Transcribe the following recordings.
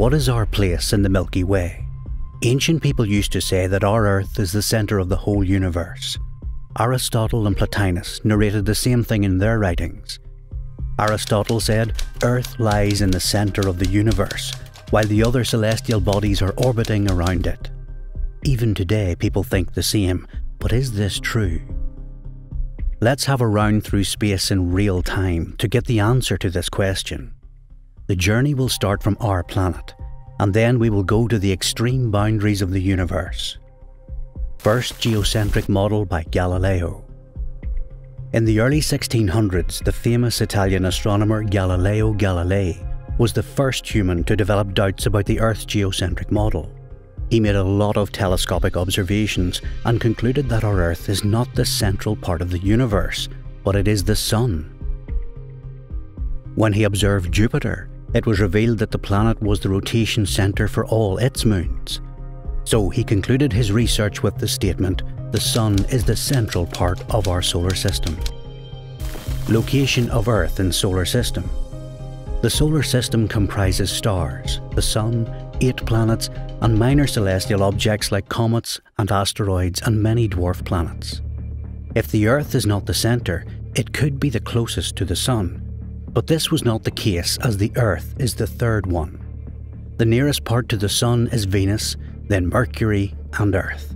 What is our place in the Milky Way? Ancient people used to say that our Earth is the centre of the whole universe. Aristotle and Plotinus narrated the same thing in their writings. Aristotle said, Earth lies in the centre of the universe, while the other celestial bodies are orbiting around it. Even today people think the same, but is this true? Let's have a round through space in real time to get the answer to this question. The journey will start from our planet, and then we will go to the extreme boundaries of the universe. First geocentric model by Galileo. In the early 1600s, the famous Italian astronomer Galileo Galilei was the first human to develop doubts about the Earth's geocentric model. He made a lot of telescopic observations and concluded that our Earth is not the central part of the universe, but it is the Sun. When he observed Jupiter, it was revealed that the planet was the rotation centre for all its moons. So he concluded his research with the statement, the Sun is the central part of our solar system. Location of Earth in solar system. The solar system comprises stars, the Sun, 8 planets, and minor celestial objects like comets and asteroids and many dwarf planets. If the Earth is not the centre, it could be the closest to the Sun, but this was not the case as the Earth is the third one. The nearest part to the Sun is Venus, then Mercury and Earth.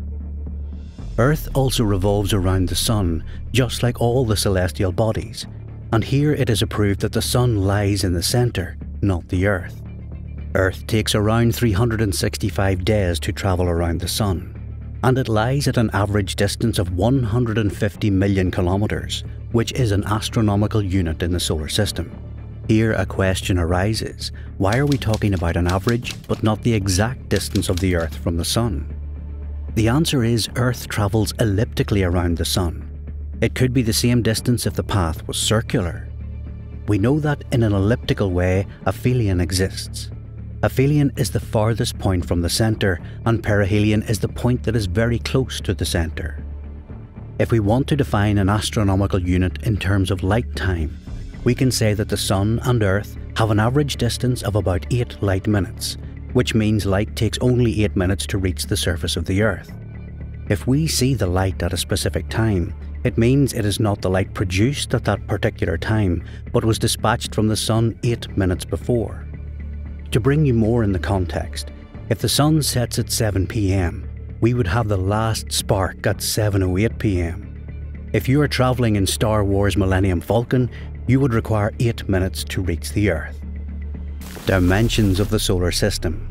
Earth also revolves around the Sun, just like all the celestial bodies, and here it is proved that the Sun lies in the centre, not the Earth. Earth takes around 365 days to travel around the Sun, and it lies at an average distance of 150 million kilometres, which is an astronomical unit in the solar system. Here a question arises, why are we talking about an average but not the exact distance of the Earth from the Sun? The answer is Earth travels elliptically around the Sun. It could be the same distance if the path was circular. We know that in an elliptical way, aphelion exists. Aphelion is the farthest point from the centre, and perihelion is the point that is very close to the centre. If we want to define an astronomical unit in terms of light time, we can say that the Sun and Earth have an average distance of about 8 light minutes, which means light takes only 8 minutes to reach the surface of the Earth. If we see the light at a specific time, it means it is not the light produced at that particular time, but was dispatched from the Sun 8 minutes before. To bring you more in the context, if the Sun sets at 7 PM, we would have the last spark at 7:08 PM. If you are travelling in Star Wars Millennium Falcon, you would require 8 minutes to reach the Earth. Dimensions of the solar system.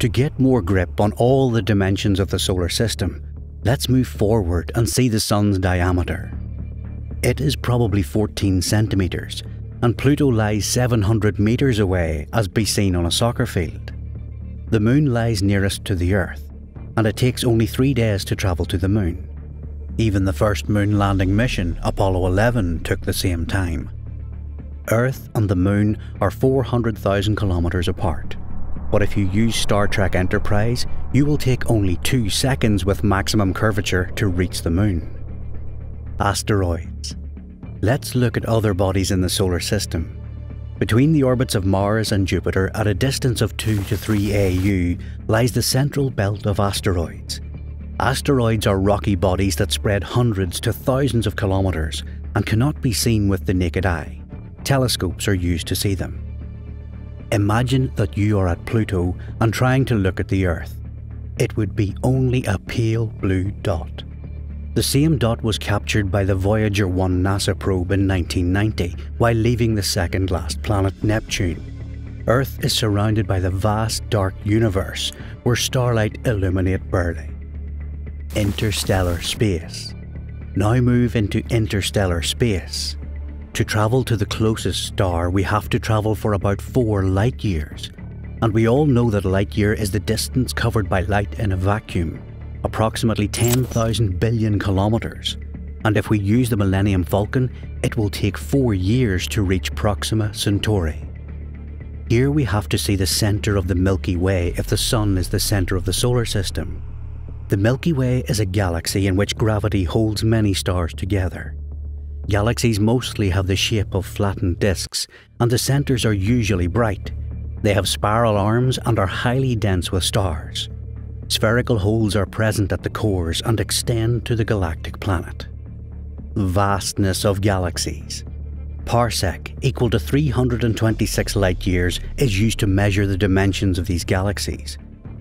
To get more grip on all the dimensions of the solar system, let's move forward and see the Sun's diameter. It is probably 14 centimetres, and Pluto lies 700 metres away as be seen on a soccer field. The Moon lies nearest to the Earth, and it takes only 3 days to travel to the Moon. Even the first Moon landing mission, Apollo 11, took the same time. Earth and the Moon are 400,000 kilometres apart, but if you use Star Trek Enterprise, you will take only 2 seconds with maximum curvature to reach the Moon. Asteroids. Let's look at other bodies in the solar system. Between the orbits of Mars and Jupiter at a distance of 2 to 3 AU lies the central belt of asteroids. Asteroids are rocky bodies that spread hundreds to thousands of kilometres and cannot be seen with the naked eye. Telescopes are used to see them. Imagine that you are at Pluto and trying to look at the Earth. It would be only a pale blue dot. The same dot was captured by the Voyager 1 NASA probe in 1990 while leaving the second-last planet Neptune. Earth is surrounded by the vast dark universe where starlight illuminate barely. Interstellar space. Now move into interstellar space. To travel to the closest star we have to travel for about 4 light years, and we all know that a light year is the distance covered by light in a vacuum. Approximately 10,000 billion kilometres, and if we use the Millennium Falcon, it will take 4 years to reach Proxima Centauri. Here we have to see the centre of the Milky Way if the Sun is the centre of the solar system. The Milky Way is a galaxy in which gravity holds many stars together. Galaxies mostly have the shape of flattened discs, and the centres are usually bright. They have spiral arms and are highly dense with stars. Spherical holes are present at the cores and extend to the galactic planet. Vastness of galaxies. Parsec, equal to 326 light-years, is used to measure the dimensions of these galaxies.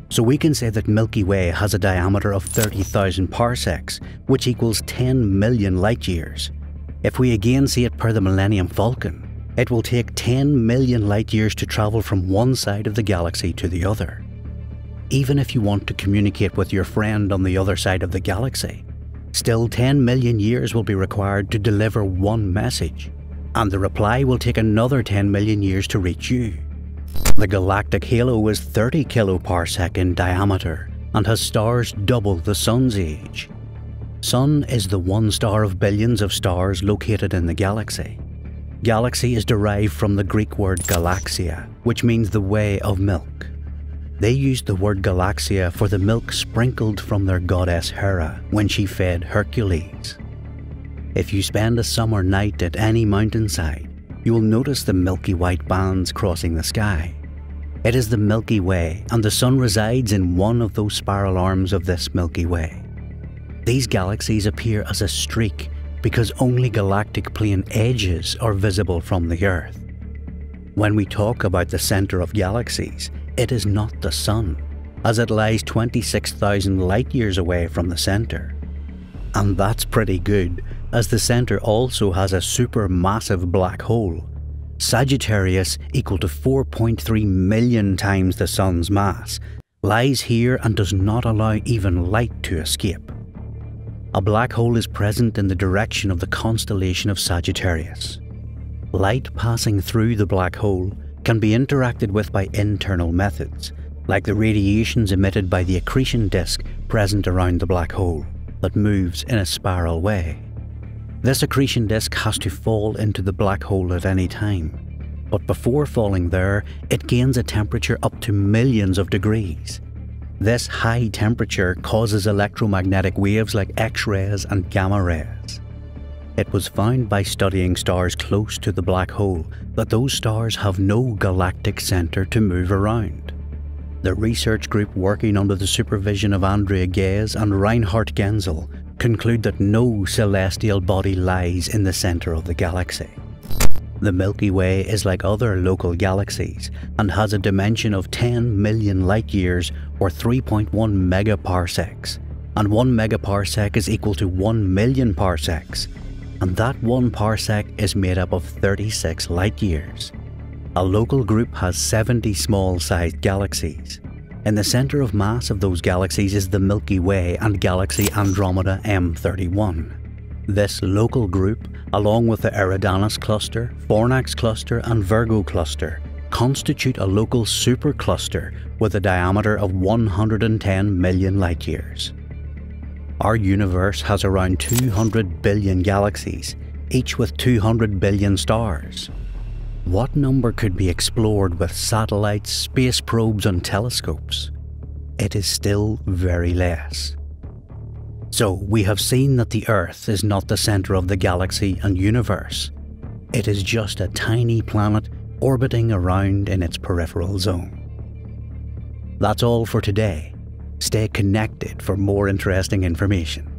So we can say that Milky Way has a diameter of 30,000 parsecs, which equals 10 million light-years. If we again see it per the Millennium Falcon, it will take 10 million light-years to travel from one side of the galaxy to the other. Even if you want to communicate with your friend on the other side of the galaxy, still 10 million years will be required to deliver one message, and the reply will take another 10 million years to reach you. The galactic halo is 30 kiloparsec in diameter and has stars double the Sun's age. Sun is the one star of billions of stars located in the galaxy. Galaxy is derived from the Greek word galaxia, which means the way of milk. They used the word galaxia for the milk sprinkled from their goddess Hera when she fed Hercules. If you spend a summer night at any mountainside, you will notice the milky white bands crossing the sky. It is the Milky Way, and the Sun resides in one of those spiral arms of this Milky Way. These galaxies appear as a streak because only galactic plane edges are visible from the Earth. When we talk about the center of galaxies, it is not the Sun, as it lies 26,000 light-years away from the center. And that's pretty good, as the center also has a supermassive black hole, Sagittarius, equal to 4.3 million times the Sun's mass, lies here and does not allow even light to escape. A black hole is present in the direction of the constellation of Sagittarius. Light passing through the black hole can be interacted with by internal methods, like the radiations emitted by the accretion disk present around the black hole that moves in a spiral way. This accretion disk has to fall into the black hole at any time, but before falling there, it gains a temperature up to millions of degrees. This high temperature causes electromagnetic waves like X-rays and gamma rays. It was found by studying stars close to the black hole that those stars have no galactic center to move around. The research group working under the supervision of Andrea Ghez and Reinhard Genzel conclude that no celestial body lies in the center of the galaxy. The Milky Way is like other local galaxies and has a dimension of 10 million light-years or 3.1 megaparsecs, and 1 megaparsec is equal to 1 million parsecs, and that 1 parsec is made up of 36 light-years. A local group has 70 small-sized galaxies. In the center of mass of those galaxies is the Milky Way and galaxy Andromeda M31. This local group, along with the Eridanus Cluster, Fornax Cluster and Virgo Cluster, constitute a local supercluster with a diameter of 110 million light-years. Our universe has around 200 billion galaxies, each with 200 billion stars. What number could be explored with satellites, space probes and telescopes? It is still very less. So, we have seen that the Earth is not the center of the galaxy and universe. It is just a tiny planet orbiting around in its peripheral zone. That's all for today. Stay connected for more interesting information.